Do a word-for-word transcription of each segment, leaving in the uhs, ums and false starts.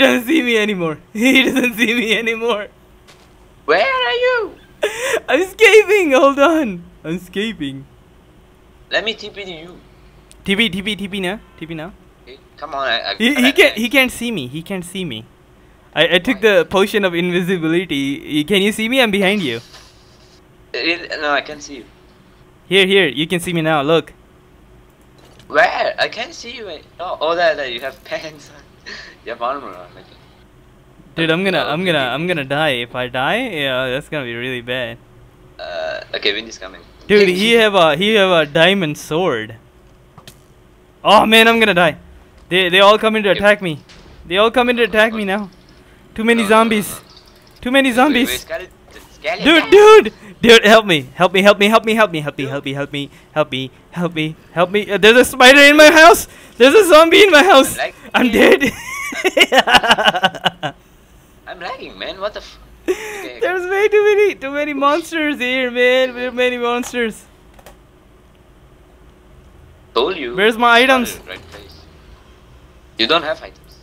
He doesn't see me anymore. He doesn't see me anymore. Where are you? I'm escaping. Hold on. I'm escaping. Let me T P to you. T P, T P, T P now. T P now. Hey, come on. I, I, he he I, can't. I, he can't see me. He can't see me. I I took the potion of invisibility. Can you see me? I'm behind you. It, no, I can't see you. Here, here. You can see me now. Look. Where? I can't see you. Oh, oh, there, there. You have pants. You have armor on. Dude, I'm gonna, I'm gonna, I'm gonna die. If I die, yeah, that's gonna be really bad. Uh, okay, Vinny's coming. Dude, he have a, he have a diamond sword. Oh man, I'm gonna die. They, they all come in to attack me. They all come in to attack me now. Too many zombies. Too many zombies. Dude, dude, dude, help me, help me, help me, help me, help me, help me, help me, help me, help me, help me, help me. There's a spider in my house. There's a zombie in my house. I'm dead. I'm lagging, man. What the f? Okay, okay. There's way too many, too many monsters here, man. Too many monsters. Told you. Where's my items? Right place. You don't have items.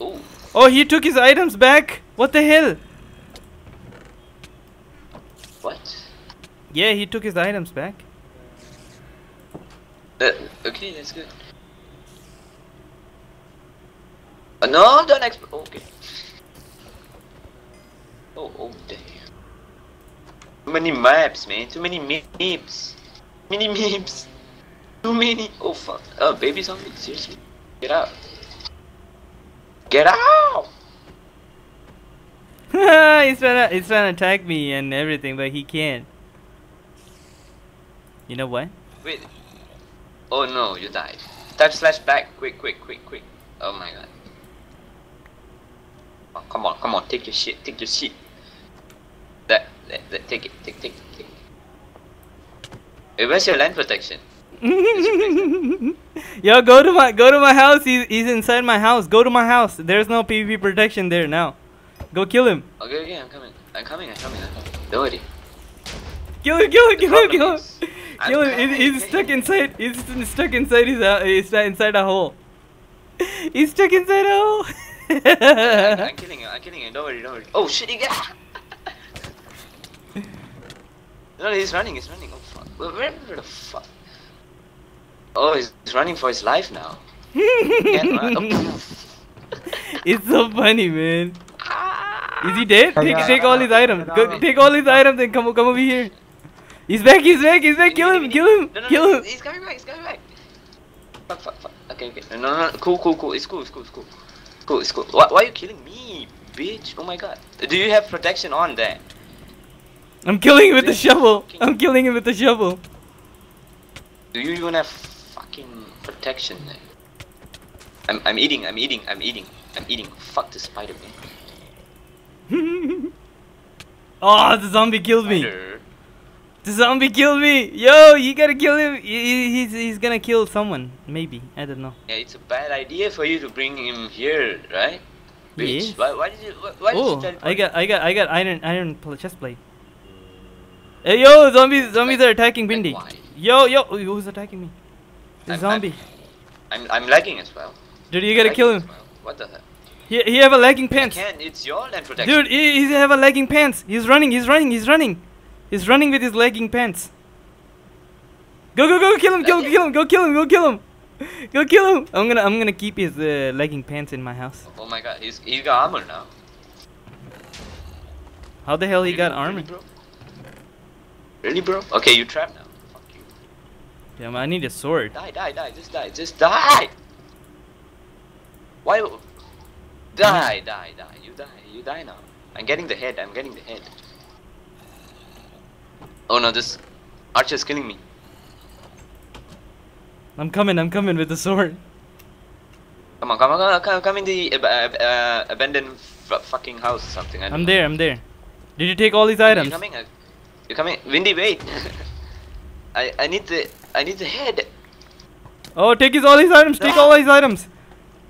Oh. Oh, he took his items back. What the hell? What? Yeah, he took his items back. Uh, okay, that's good. Uh, no, don't exp- Okay. Oh, oh, damn. Too many maps, man. Too many memes. Many memes. Too many. Oh, fuck. Oh, baby zombie. Seriously. Get out. Get out! he's, trying to, he's trying to attack me and everything, but he can't. You know what? Wait. Oh, no. You died. Type slash back. Quick, quick, quick, quick. Oh, my God. Oh, come on, come on. Take your shit. Take your shit. That, that, that, take it, take, take, take. Hey, where's your land protection? Yo, go to my, go to my house. He's, he's inside my house. Go to my house. There's no PvP protection there now. Go kill him. Okay, okay, I'm coming. I'm coming. I'm coming. I'm coming. Don't worry. Kill him! Kill him! Kill him! Kill him! Kill him! He's stuck inside. He's stuck inside his. Uh, he's inside a hole. He's stuck inside a hole. I'm, I'm killing him. I'm killing him. Don't worry. Don't worry. Oh shit! He got. No, he's running. He's running. Oh fuck! Where the fuck? Oh, he's running for his life now. It's so funny, man. Is he dead? Take, take all his items. Go, take all his items and come, come over here. He's back. He's back. He's back. Kill him. Kill him. Kill him. No, no, kill him. He's coming back. He's coming back. Fuck. Fuck. Fuck. Okay. Okay. No. No. no. Cool. Cool. Cool. It's cool. It's cool. It's cool. It's cool. It's cool. Why, why are you killing me, bitch? Oh my god. Do you have protection on there? I'm killing him with the shovel. I'm killing him with the shovel. Do you even have fucking protection there? I'm. I'm eating. I'm eating. I'm eating. I'm eating. Fuck the spider, man. Oh, the zombie killed me. The zombie killed me. Yo, you gotta kill him. He, he's, he's gonna kill someone. Maybe. I don't know. Yeah, it's a bad idea for you to bring him here, right? Yes. Why, why did you... Why oh, did you I got, I got, I got iron, iron chestplate. Hey, yo, zombies, zombies like, are attacking Bindi. Like yo, yo, who's attacking me? The I'm, zombie. I'm, I'm, I'm lagging as well. Dude, you gotta kill him. Well. What the hell? He, he have a lagging pants. I can't. It's your land protection. Dude, he, he have a lagging pants. He's running, he's running, he's running. He's running with his lagging pants. Go, go, go, kill him, kill him, kill him, go kill him, go kill him. Go kill him. I'm gonna, I'm gonna keep his uh, lagging pants in my house. Oh my god, he's, he's got armor now. How the hell he really, got armor? Really bro? really, bro? Okay, you trapped now. Fuck you. Damn, I need a sword. Die, die, die, just die, just die. Why? Die, die, die, you die, you die now. I'm getting the head, I'm getting the head. Oh no, this archer's killing me. I'm coming, I'm coming with the sword. Come on, come on, come, come in the uh, uh, abandoned f fucking house or something. I don't I'm know. there, I'm there. Did you take all these items? You're coming, you're coming. Windy, wait. I, I need the, I need the head. Oh, take his all his items, take all his items.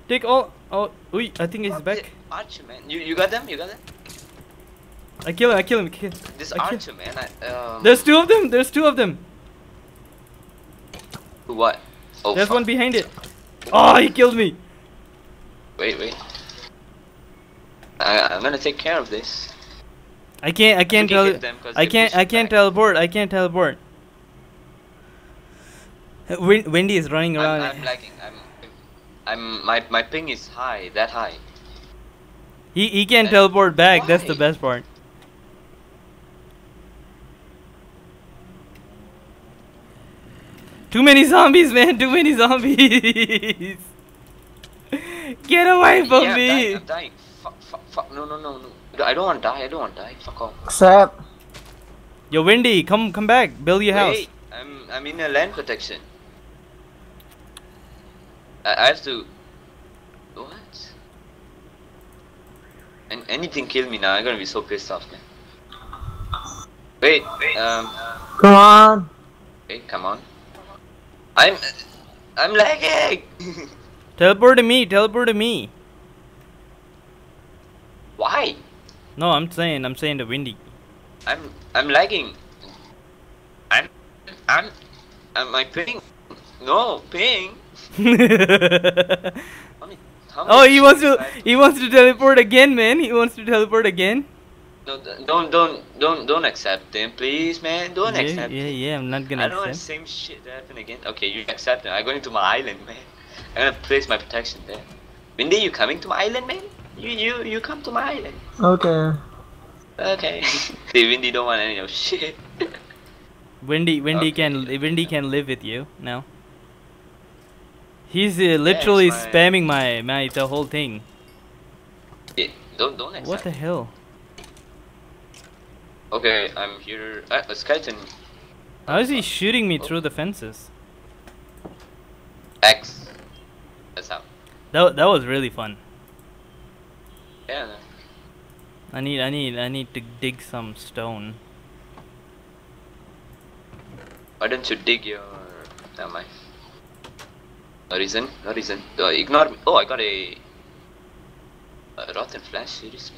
Take all... Oh, wait, I think he's back. Archer, man. You, you got them? You got them? I kill him, I kill him, I kill him. This I archer, kill. man. I, um... There's two of them, there's two of them. What? Oh, there's fuck. one behind it. Oh, he killed me. Wait, wait. I, I'm gonna take care of this. I can't. I can't tell. I can't. I can't teleport. I can't teleport. Wendy is running around. I'm, I'm lagging. I'm. I'm. My my ping is high. That high. He he can and teleport back. Why? That's the best part. Too many zombies, man. Too many zombies. Get away from yeah, I'm me. Dying, I'm dying. Fuck, fuck, fuck. No, no, no, no. I don't want to die. I don't want to die. Fuck off. What's up? Yo, Wendy, come come back. Build your Wait, house. I'm, I'm in a land protection. I, I have to... What? And anything kill me now. I'm going to be so pissed off, man. Wait. Wait. Um, come on. Hey, come on. I'm... I'm lagging! Teleport to me, teleport to me. Why? No, I'm saying, I'm saying the Windy. I'm... I'm lagging. I'm... I'm... I'm... My ping... No, ping! How many, how oh, he wants to... He wants to teleport again, man. He wants to teleport again. No, don't, don't, don't, don't accept them, please, man. Don't yeah, accept. Yeah, yeah, I'm not gonna. I don't accept. want the same shit to happen again. Okay, you accept them. I'm going to my island, man. I'm gonna place my protection there. Windy, you coming to my island, man? You, you, you come to my island. Okay. Okay. See, Windy don't want any of shit. Windy, Windy okay. can, Windy can live with you now. He's uh, literally yeah, my... spamming my, my the whole thing. Yeah, don't, don't accept. What the hell? Okay, I'm here. Uh, a skeleton. How is he shooting me oh. through the fences? X. That's how. That that was really fun. Yeah. I need I need I need to dig some stone. Why don't you dig your? Never mind. No reason. No reason. Uh, ignore me. Oh, I got a. a rotten flesh. Seriously.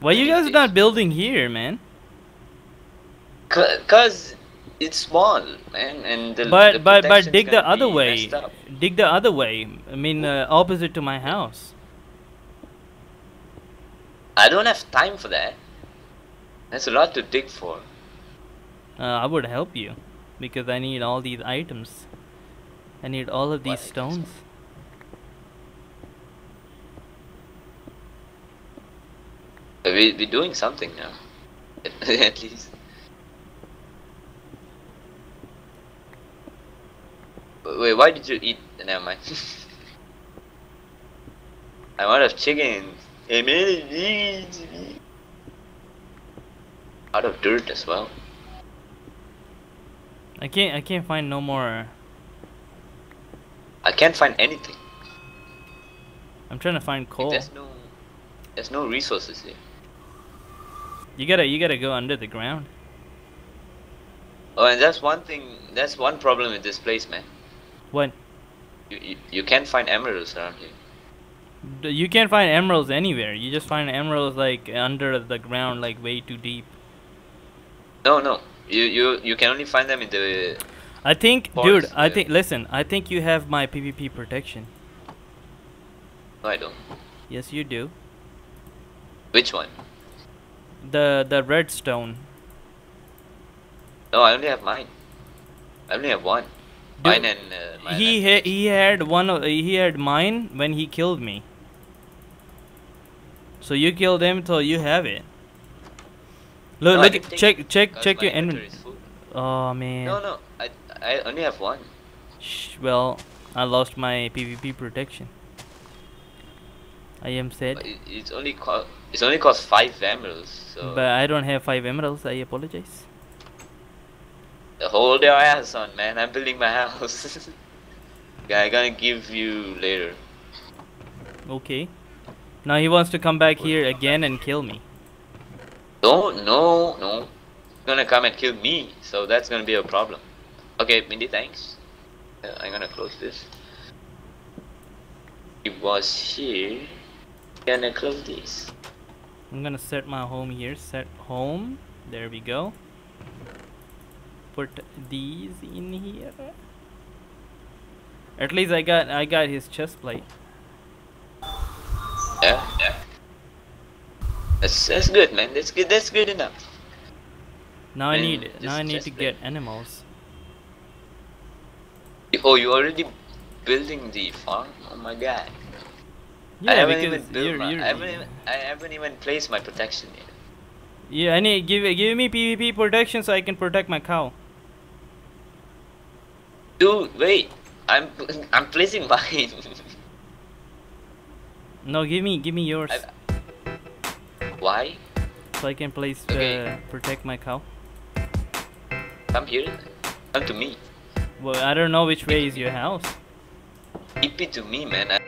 Why you guys not building here, man? Cause it's small, man, and the but the but but dig the other way. Dig the other way. I mean, uh, opposite to my house. I don't have time for that. That's a lot to dig for. Uh, I would help you, because I need all these items. I need all of these stones. We we're doing something now, at least. Wait, why did you eat? Never mind. I'm out of chicken. Out of dirt as well. I can't. I can't find no more. I can't find anything. I'm trying to find coal. There's no. There's no resources here. You gotta, you gotta go under the ground. Oh, and that's one thing. That's one problem with this place, man. What? You you, you can't find emeralds around here. You can't find emeralds anywhere. You just find emeralds like under the ground, like way too deep. No, no. You you you can only find them in the. I think, dude. There. I think. Listen, I think you have my PvP protection. No, I don't. Yes, you do. Which one? The the redstone. No, I only have mine. I only have one. Dude, mine and uh, mine he and ha he had one. Of, he had mine when he killed me. So you killed him, so you have it. Look, no, look, check, check, check your inventory. Oh man. No, no, I I only have one. Shh, well, I lost my PvP protection. I am sad. It, it's only cost. It's only cost five emeralds. So. But I don't have five emeralds. I apologize. Hold your ass on, man. I'm building my house. I'm gonna give you later. Okay. Now he wants to come back here again and kill me. No, no, no. He's gonna come and kill me. So that's gonna be a problem. Okay, Mindy, thanks. Uh, I'm gonna close this. He was here. Gonna close this. I'm gonna set my home here. Set home. There we go. Put these in here. At least I got I got his chest plate. Yeah, yeah. That's that's good, man. That's good. That's good enough. Now man, I need. Just, now I need to get animals. Oh, you're already building the farm? Oh my god. Yeah, I haven't because even you're, my, you're, I, haven't even, I haven't even placed my protection yet. Yeah, I need give give me PvP protection so I can protect my cow. Dude, wait. I'm I'm placing mine. No, give me give me yours. I, Why? So I can place okay. uh, protect my cow. Come here. Come to me. Well, I don't know which way is your house. Keep it to me, man. I